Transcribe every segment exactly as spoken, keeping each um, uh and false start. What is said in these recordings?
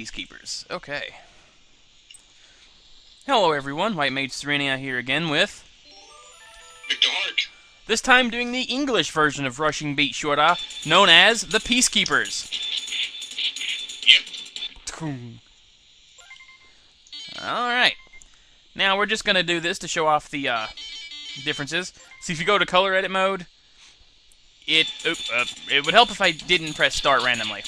Peacekeepers. Okay. Hello everyone, White Mage Serenia here again with... The Dark. This time doing the English version of Rushing Beat Shorta, known as The Peacekeepers. Yep. Alright. Now we're just going to do this to show off the uh, differences. See, if you go to color edit mode, it, oop, uh, it would help if I didn't press start randomly.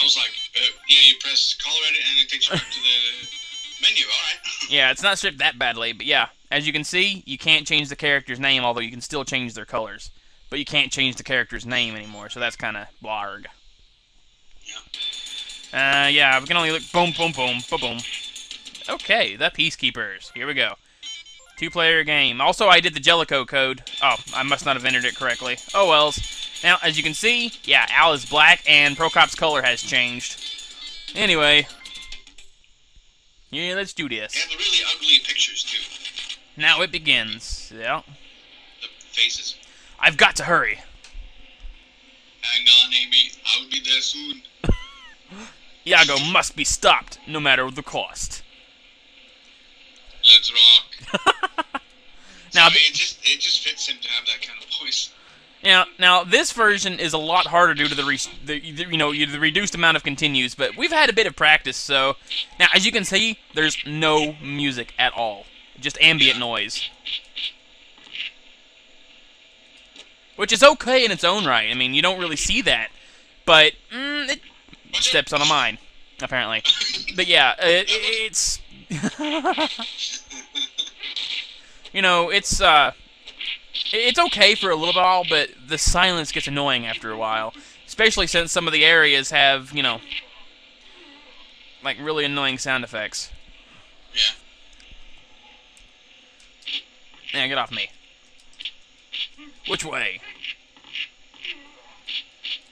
I was like, uh, yeah, you press color edit and it takes you back to the menu, alright. Yeah, it's not stripped that badly, but yeah. As you can see, you can't change the character's name, although you can still change their colors. But you can't change the character's name anymore, so that's kind of blarg. Yeah. Uh, yeah, we can only look boom, boom, boom, boom, boom. Okay, the Peacekeepers. Here we go. Two-player game. Also, I did the Jellicoe code. Oh, I must not have entered it correctly. Oh, wells. Now, as you can see, yeah, Al is black, and Prokop's color has changed. Anyway. Yeah, let's do this. They have really ugly pictures, too. Now it begins. Yeah. The faces. I've got to hurry. Hang on, Amy. I'll be there soon. Iago must be stopped, no matter the cost. Let's rock. Now, so it, just, it just fits him to have that kind of voice. Now, now this version is a lot harder due to the, re the you know the reduced amount of continues, but we've had a bit of practice. So now, as you can see, there's no music at all, just ambient noise, which is okay in its own right. I mean, you don't really see that, but mm, it steps on a mine, apparently. But yeah, it, it's you know it's uh. It's okay for a little while, but the silence gets annoying after a while. Especially since some of the areas have, you know, like really annoying sound effects. Yeah. Now get off me. Which way?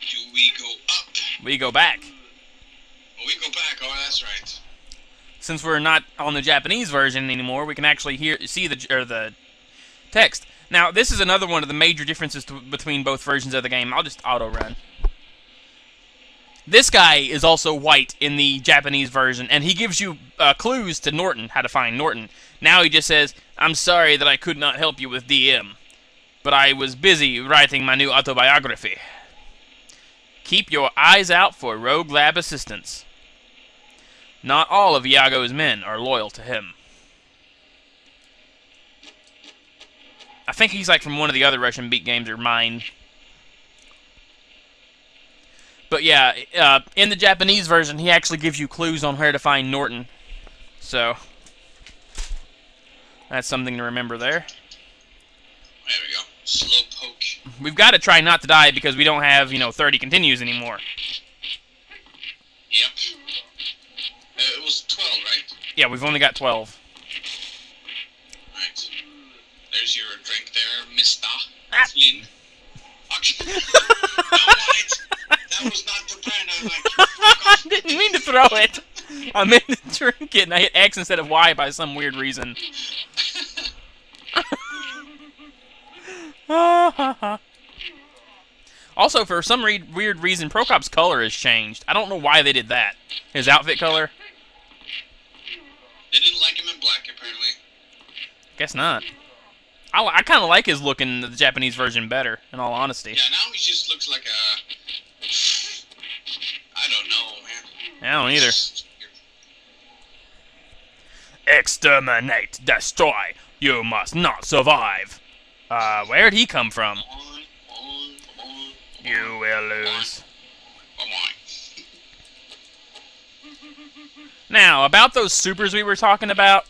Do we go up? We go back. Oh, we go back. Oh, that's right. Since we're not on the Japanese version anymore, we can actually hear, see the or the text. Now, this is another one of the major differences to, between both versions of the game. I'll just auto-run. This guy is also white in the Japanese version, and he gives you uh, clues to Norton, how to find Norton. Now he just says, I'm sorry that I could not help you with D M, but I was busy writing my new autobiography. Keep your eyes out for rogue lab assistance. Not all of Iago's men are loyal to him. I think he's like from one of the other Russian Beat games, or mine. But yeah, uh, in the Japanese version, he actually gives you clues on where to find Norton. So, that's something to remember there. There we go. Slow poke. We've got to try not to die because we don't have, you know, thirty continues anymore. Yep. Uh, it was twelve, right? Yeah, we've only got twelve. Alright. There's your drink there, Mister Ah. Flynn. No, what? That was not the brand I like. I didn't mean to throw it. I meant to drink it, and I hit X instead of Y by some weird reason. Also, for some re weird reason, Prokop's color has changed. I don't know why they did that. His outfit color. They didn't like him in black, apparently. Guess not. I, I kind of like his look in the Japanese version better, in all honesty. Yeah, now he just looks like a... I don't know, man. I don't either. Exterminate, destroy. You must not survive. Uh, where'd he come from? Come on, come on, come on, come on. You will lose. Come on. Come on. Now, about those supers we were talking about...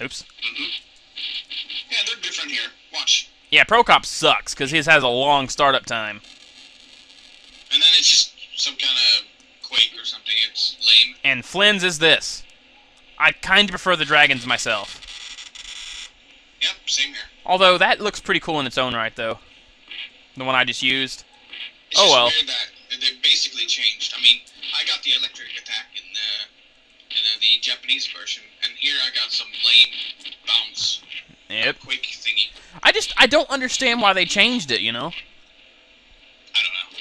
Oops. Mm-hmm. Yeah, they're different here. Watch. Yeah, Prokop sucks, because his has a long startup time. And then it's just some kind of quake or something. It's lame. And Flynn's is this. I kind of prefer the dragons myself. Yep, same here. Although, that looks pretty cool in its own right, though. The one I just used. It's oh, just well. Weird that they basically changed. I mean, I got the electric attack in the, in the, the Japanese version, and here I got some lame bounce. Yep. Quick thingy. I just, I don't understand why they changed it, you know? I don't know.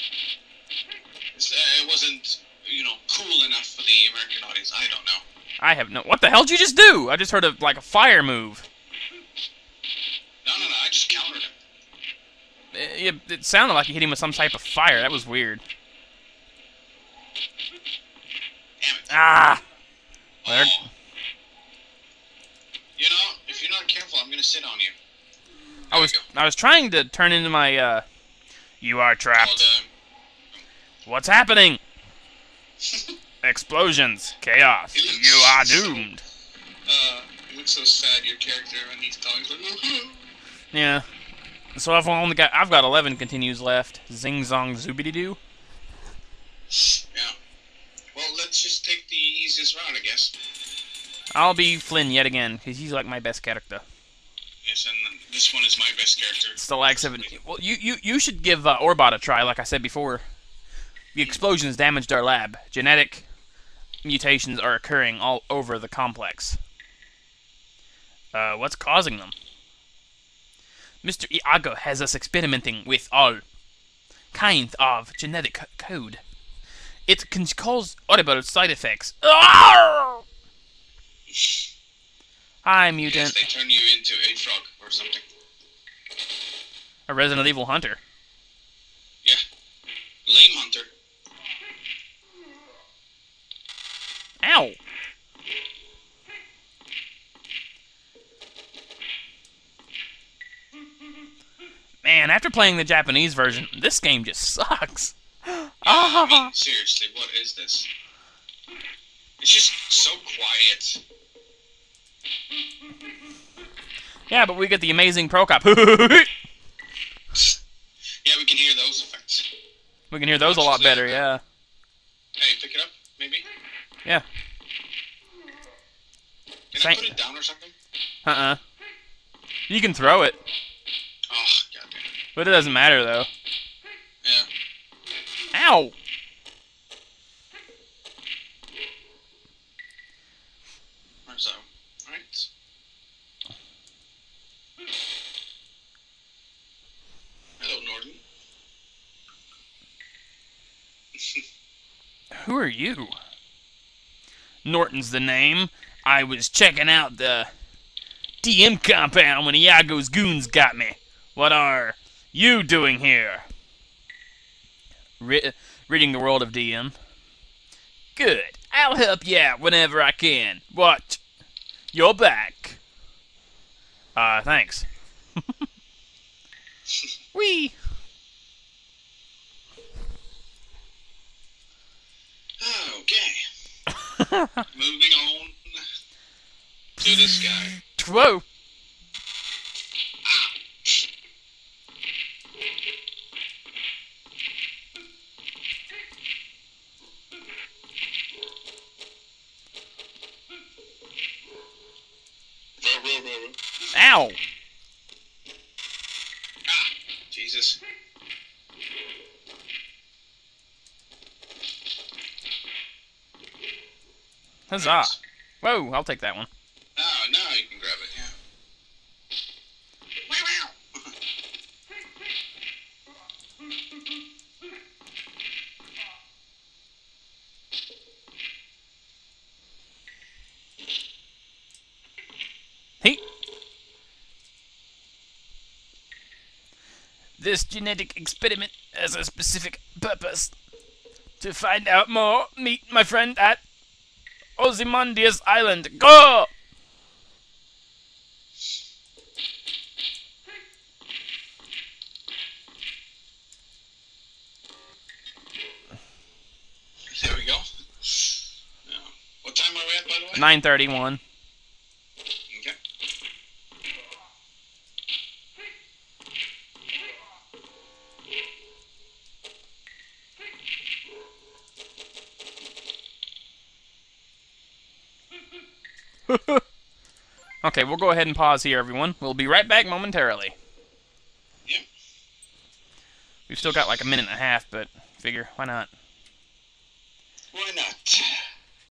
It's, uh, it wasn't wasn't, you know, cool enough for the American audience. I don't know. I have no... What the hell did you just do? I just heard of, like, a fire move. No, no, no, I just countered him. It, it, it sounded like you hit him with some type of fire. That was weird. Damn it. Ah! Oh. There... You know, if you're not careful, I'm gonna sit on you. There I was I was trying to turn into my, uh... You are trapped. Well, what's happening? Explosions. Chaos. You are doomed. Uh, it looks so sad, your character, and he's telling me. Yeah. So I've only got, I've got eleven continues left. Zing zong zoobity-doo. Yeah. Well, let's just take the easiest route, I guess. I'll be Flynn yet again, because he's like my best character. Yes, and this one is my best character. It's the lag seven. Well, you, you, you should give uh, Orbot a try, like I said before. The explosions damaged our lab. Genetic mutations are occurring all over the complex. Uh, what's causing them? Mister Iago has us experimenting with all kinds of genetic code. It can cause horrible side effects. Arrgh! Hi, mutant. Yes, they turn you into a frog or something. A Resident Evil hunter. Yeah. Lame hunter. Ow! Man, after playing the Japanese version, this game just sucks. Yeah, I mean, seriously, what is this? It's just so quiet. Yeah, but we get the amazing Prokop. Yeah, we can hear those effects. We can hear those a lot better, yeah. Hey, pick it up, maybe? Yeah. Can Saint I put it down or something? Uh-uh. You can throw it. Oh, God damn it. But it doesn't matter, though. Yeah. Ow! So, alright. Hello, Norton. Who are you? Norton's the name. I was checking out the D M compound when Iago's goons got me. What are you doing here? Re reading the world of D M. Good. I'll help you out whenever I can. What? You're back. Uh, thanks. Whee! Okay. Moving on to this guy. Whoa! Ah. Ow! Ah, Jesus. Huzzah. Nice. Whoa, I'll take that one. Oh, no, you can grab it, yeah. Wow, wow! Hey! This genetic experiment has a specific purpose. To find out more, meet my friend at Ozymandias Island. Go! There we go. Now, what time are we at, by the way? Nine thirty-one. Okay, we'll go ahead and pause here, everyone. We'll be right back momentarily. Yep. We've still got like a minute and a half, but figure, why not?